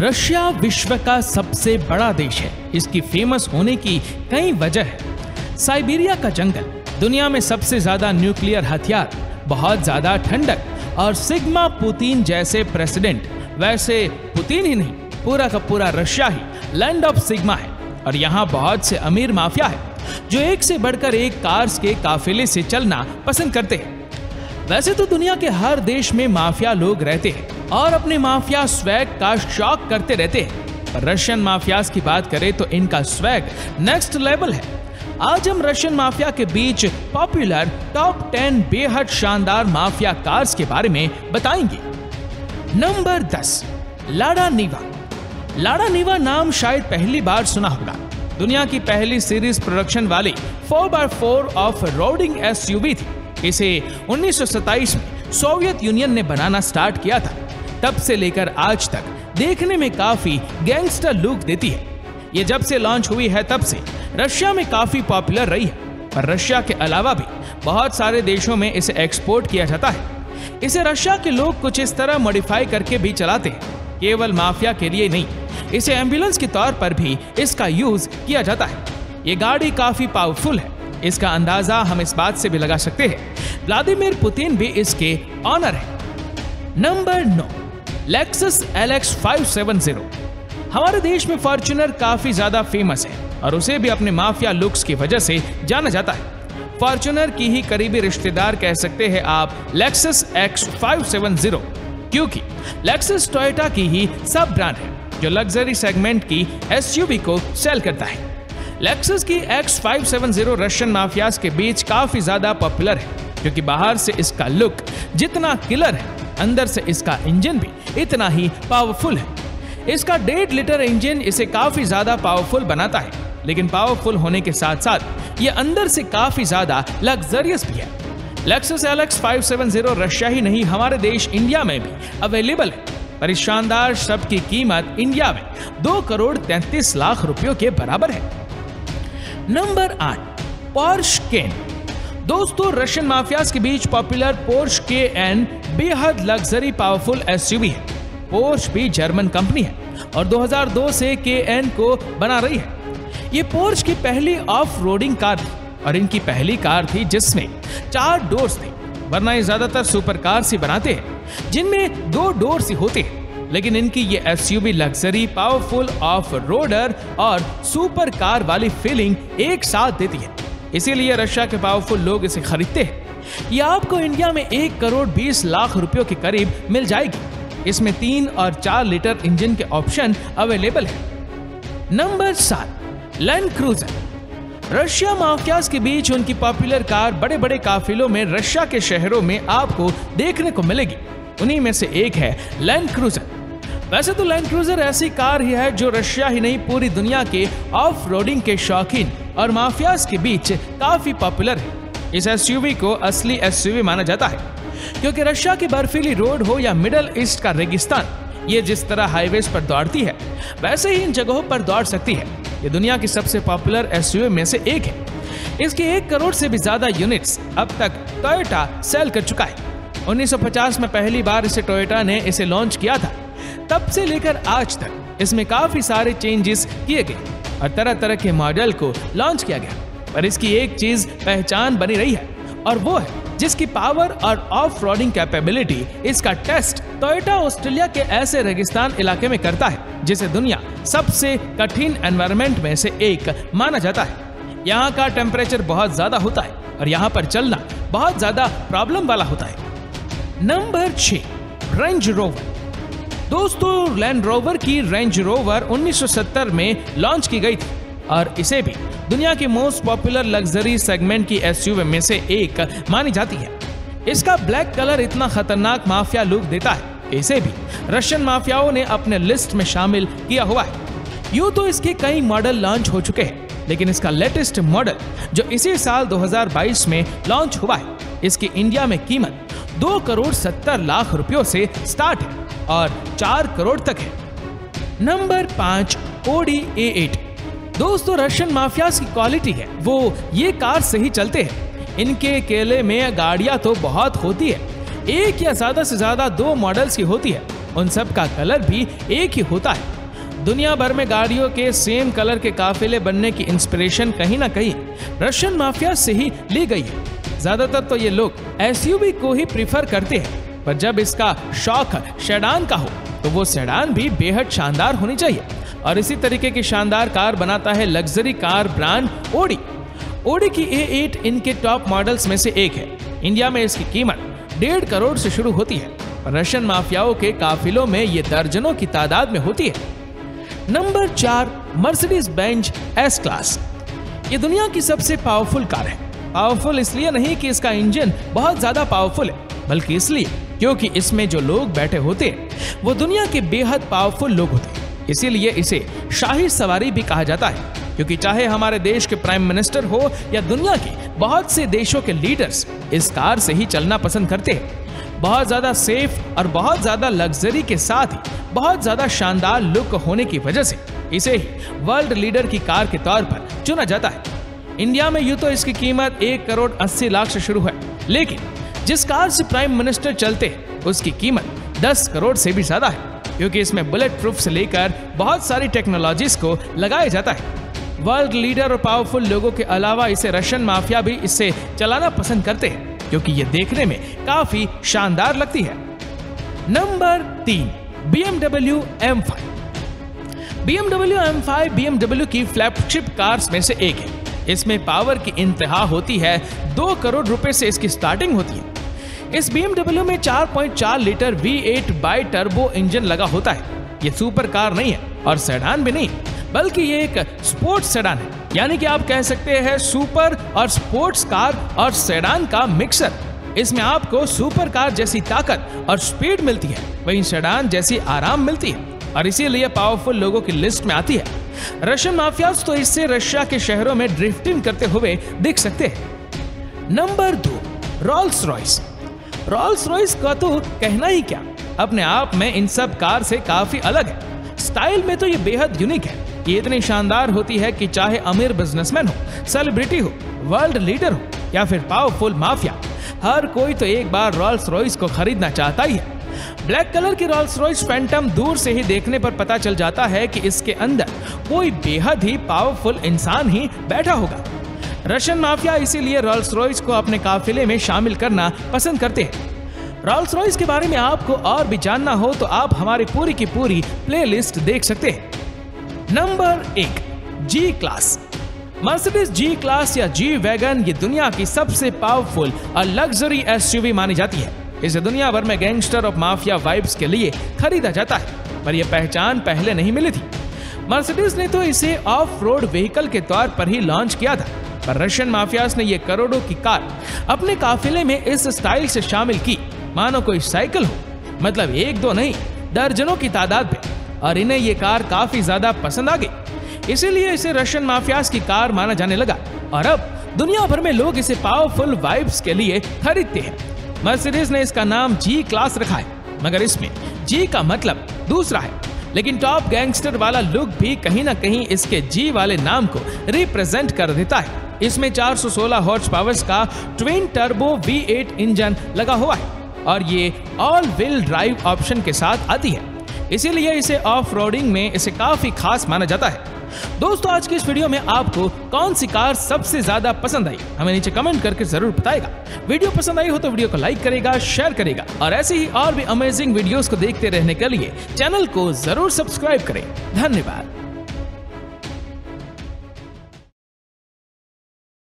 Russia विश्व का सबसे बड़ा देश है। इसकी फेमस होने की कई वजह है। साइबेरिया का जंगल, दुनिया में सबसे ज्यादा न्यूक्लियर हथियार, बहुत ज्यादा ठंडक और सिग्मा पुतिन जैसे प्रेसिडेंट। वैसे पुतिन ही नहीं, पूरा का पूरा रशिया ही लैंड ऑफ सिग्मा है। और यहाँ बहुत से अमीर माफिया है जो एक से बढ़कर एक कार्स के काफिले से चलना पसंद करते हैं। वैसे तो दुनिया के हर देश में माफिया लोग रहते हैं और अपने माफिया स्वैग का शौक करते रहते हैं। पर रशियन माफियाज की बात करें तो इनका स्वैग नेक्स्ट लेवल है। आज हम रशियन माफिया के बीच पॉपुलर टॉप 10 बेहद शानदार माफिया कार्स के बारे में बताएंगे। नंबर 10, लाडा निवा। लाडा निवा नाम शायद पहली बार सुना होगा। दुनिया की पहली सीरीज प्रोडक्शन वाली 4x4 ऑफ रोडिंग एसयूवी थी। इसे 1927 में सोवियत यूनियन ने बनाना स्टार्ट किया था। तब से लेकर आज तक देखने में काफी गैंगस्टर लुक देती है। ये जब से लॉन्च हुई है तब से रशिया में काफी पॉपुलर रही है। पर रशिया के अलावा भी बहुत सारे देशों में इसे एक्सपोर्ट किया जाता है। इसे रशिया के लोग कुछ इस तरह मॉडिफाई करके भी चलाते हैं। केवल माफिया के लिए नहीं, इसे एम्बुलेंस के तौर पर भी इसका यूज किया जाता है। ये गाड़ी काफी पावरफुल है। इसका अंदाजा हम इस बात से भी लगा सकते हैं, व्लादिमीर पुतिन भी इसके ऑनर है। Number 9, Lexus LX 570। हमारे देश में फॉर्च्यूनर काफी ज्यादा फेमस है और उसे भी अपने माफिया लुक्स की वजह से जाना जाता है। फॉर्च्यूनर की ही करीबी रिश्तेदार कह सकते हैं आप लेक्सस X570, क्योंकि लेक्सस टोयोटा की ही सब ब्रांड है जो लग्जरी सेगमेंट की एसयूवी को सेल करता है। लेक्सस की X570 रशियन माफियाज के बीच काफी ज्यादा पॉपुलर है, क्योंकि बाहर से इसका लुक जितना किलर है, अंदर से इसका इंजन भी इतना ही पावरफुल है। इसका 1.5 लीटर इंजन इसे काफी ज्यादा पावरफुल बनाता है, लेकिन पावरफुल होने के साथ साथ ये अंदर से काफी ज्यादा लग्जरियस भी है। लेक्सस LX 570 रशिया ही नहीं, हमारे देश इंडिया में भी अवेलेबल है। पर इस शानदार शब्द की कीमत इंडिया में 2,33,00,000 रुपयों के बराबर है। Number 8, Porsche Cayenne. दोस्तों, रशियन माफियाज के बीच पॉपुलर पोर्श केएन बेहद लग्जरी पावरफुल एसयूवी है। पोर्श भी जर्मन कंपनी है और 2002 से केएन को बना रही है। ये पोर्श की पहली ऑफ रोडिंग कार थी और इनकी पहली कार थी जिसमें 4 डोर्स थे। वरना ये ज्यादातर सुपर कार सी बनाते हैं जिनमें 2 डोर ही होते हैं, लेकिन इनकी ये SUV luxury, powerful, off roader और सुपर कार वाली फीलिंग एक साथ देती है। इसीलिए रशिया के पावरफुल लोग इसे खरीदते हैं। ये आपको इंडिया में 1,20,00,000 रुपयों के करीब मिल जाएगी। इसमें 3 और 4 लीटर इंजन के ऑप्शन अवेलेबल है। Number 7, Land Cruiser. Russia mafias के बीच उनकी पॉपुलर कार बड़े बड़े काफिलों में रशिया के शहरों में आपको देखने को मिलेगी। उन्हीं में से एक है लैंड क्रूजर। वैसे तो लैंड क्रूजर ऐसी कार ही है जो रशिया ही नहीं पूरी दुनिया के ऑफ रोडिंग के शौकीन और माफियाज के बीच काफी पॉपुलर है। इस एसयूवी को असली एसयूवी माना जाता है, क्योंकि रशिया की बर्फीली रोड हो या मिडल ईस्ट का रेगिस्तान, ये जिस तरह हाईवेज पर दौड़ती है वैसे ही इन जगहों पर दौड़ सकती है। ये दुनिया की सबसे पॉपुलर एसयूवी में से एक है। इसके 1 करोड़ से भी ज्यादा यूनिट्स अब तक टोयोटा सेल कर चुका है। 1950 में पहली बार इसे टोयोटा ने इसे लॉन्च किया था। तब से लेकर आज तक इसमें काफी सारे चेंजेस किए गए और तरह तरह के मॉडल को लॉन्च किया गया। पर इसकी एक चीज पहचान बनी रही है और वो है जिसकी पावर और ऑफ रोडिंग कैपेबिलिटी। इसका टेस्ट टोयोटा ऑस्ट्रेलिया के ऐसे रेगिस्तान इलाके में करता है जिसे दुनिया सबसे कठिन एनवायरनमेंट में से एक माना जाता है। यहाँ का टेम्परेचर बहुत ज्यादा होता है और यहाँ पर चलना बहुत ज्यादा प्रॉब्लम वाला होता है। Number 6, Range Rover. दोस्तों, लैंड रोवर की रेंज रोवर 1970 में लॉन्च की गई थी और इसे भी दुनिया की मोस्ट पॉपुलर लग्जरी सेगमेंट की एसयूवी में से एक मानी जाती है। इसका ब्लैक कलर इतना खतरनाक माफिया लुक देता है, इसे भी रशियन माफियाओं ने अपने लिस्ट में शामिल किया हुआ है। यूं तो इसके कई मॉडल लॉन्च हो चुके हैं, लेकिन इसका लेटेस्ट मॉडल जो इसी साल 2022 में लॉन्च हुआ है, इसकी इंडिया में कीमत 2,70,00,000 रुपयों से स्टार्ट है और 4 करोड़ तक है। Number 5, Audi A8। दोस्तों, रशियन माफियाज की क्वालिटी है वो ये कार से ही चलते हैं। इनके केले में गाड़ियां तो बहुत होती है, एक या ज्यादा से ज्यादा 2 मॉडल्स की होती है। उन सब का कलर भी एक ही होता है। दुनिया भर में गाड़ियों के सेम कलर के काफिले बनने की इंस्पिरेशन कहीं ना कहीं रशियन माफिया से ही ली गई है। ज्यादातर तो ये लोग एसयूवी को ही प्रीफर करते हैं, पर जब इसका शौक सेडान का हो तो वो सेडान भी बेहद शानदार होनी चाहिए। और इसी तरीके की शानदार कार बनाता है luxury car brand Audi. Audi की A8 इनके टॉप मॉडल्स में से एक है। इंडिया में इसकी कीमत 1.5 करोड़ से शुरू होती है। रशियन माफियाओं के काफिलों में ये दर्जनों की तादाद में होती है। Number 4, Mercedes Benz S-Class। ये दुनिया की सबसे पावरफुल कार है। पावरफुल इसलिए नहीं कि इसका इंजन बहुत ज्यादा पावरफुल है, बल्कि इसलिए क्योंकि इसमें जो लोग बैठे होते हैं वो दुनिया के बेहद पावरफुल लोग होते हैं। इसीलिए इसे शाही सवारी भी कहा जाता है, क्योंकि चाहे हमारे देश के प्राइम मिनिस्टर हो या दुनिया के बहुत से देशों के लीडर्स इस कार से ही चलना पसंद करते हैं। बहुत ज्यादा सेफ और बहुत ज्यादा लग्जरी के साथ ही बहुत ज्यादा शानदार लुक होने की वजह से इसे ही वर्ल्ड लीडर की कार के तौर पर चुना जाता है। इंडिया में यूं तो इसकी कीमत 1.80 करोड़ से शुरू है, लेकिन जिस कार से प्राइम मिनिस्टर चलते हैं उसकी कीमत 10 करोड़ से भी ज्यादा है, क्योंकि इसमें बुलेट प्रूफ से लेकर बहुत सारी टेक्नोलॉजीज को लगाया जाता है। वर्ल्ड लीडर और पावरफुल लोगों के अलावा इसे रशियन माफिया भी इससे चलाना पसंद करते हैं, क्योंकि ये देखने में काफी शानदार लगती है। Number 3, BMW M5। BMW M5 BMW की फ्लैगशिप कार्स में से एक है। इसमें पावर की इंतहा होती है। 2 करोड़ रुपए से इसकी स्टार्टिंग होती है। इस BMW में 4.4 litre V8 by turbo engine लगा होता है। ये सुपर कार नहीं है और सेडान भी नहीं, बल्कि ये एक स्पोर्ट्स सेडान है, यानी कि आप कह सकते हैं सुपर और स्पोर्ट्स कार और सेडान का मिक्सर। इसमें आपको सुपर कार जैसी ताकत और स्पीड मिलती है, वहीं सेडान जैसी आराम मिलती है, और इसीलिए पावरफुल लोगों की लिस्ट में आती है। रशियन माफियाज तो इससे रशिया के शहरों में ड्रिफ्टिंग करते हुए दिख सकते हैं। Number 2, Rolls Royce. Rolls Royce का तो कहना ही क्या, अपने आप में इन सब कार से काफी अलग है। स्टाइल में तो ये बेहद यूनिक है। ये इतनी शानदार होती है कि चाहे अमीर बिजनेसमैन हो, सेलिब्रिटी हो, वर्ल्ड लीडर हो या फिर पावरफुल माफिया, हर कोई तो एक बार रॉल्स रॉयस को खरीदना चाहता ही है। ब्लैक कलर की रॉल्स रॉयस फैंटम दूर से ही देखने पर पता चल जाता है कि इसके अंदर कोई बेहद ही पावरफुल इंसान ही बैठा होगा। रशियन माफिया इसीलिए रॉल्स रॉयस को अपने काफिले में शामिल करना पसंद करते हैं। रॉल्स रॉयस के बारे में आपको और भी जानना हो तो आप हमारी पूरी की पूरी प्लेलिस्ट देख सकते हैं। Number 1, G-Class। मर्सिडीज G-Class या G-Wagen ये दुनिया की सबसे पावरफुल और लग्जरी एसयूवी मानी जाती है। इसे दुनिया भर में गैंगस्टर और माफिया वाइब्स के लिए खरीदा जाता है, पर यह पहचान पहले नहीं मिली थी। मर्सिडीज ने तो इसे ऑफ रोड व्हीकल के तौर पर ही लॉन्च किया था, पर रशियन माफियाज ने यह करोड़ों की कार अपने काफिले में इस स्टाइल से शामिल की मानो कोई साइकिल हो, मतलब 1-2 नहीं, दर्जनों की तादाद में, और इन्हें ये कार काफी ज्यादा पसंद आ गई। इसीलिए इसे रशियन माफियाज की कार माना जाने लगा, और अब दुनिया भर में लोग इसे पावरफुल वाइब्स के लिए खरीदते हैं। मर्सिडीज ने इसका नाम G-Class रखा है, मगर इसमें G का मतलब दूसरा है, लेकिन टॉप गैंगस्टर वाला लुक भी कहीं ना कहीं इसके G वाले नाम को रिप्रेजेंट कर देता है। इसमें 416 हॉर्स पावर्स का ट्विन टर्बो V8 इंजन लगा हुआ है और ये ऑल व्हील ड्राइव ऑप्शन के साथ आती है, इसीलिए इसे ऑफ रोडिंग में इसे काफी खास माना जाता है। दोस्तों, आज की इस वीडियो में आपको कौन सी कार सबसे ज्यादा पसंद आई हमें नीचे कमेंट करके जरूर बताएगा। वीडियो पसंद आई हो तो वीडियो को लाइक करेगा, शेयर करेगा, और ऐसे ही और भी अमेजिंग वीडियोस को देखते रहने के लिए चैनल को जरूर सब्सक्राइब करें। धन्यवाद।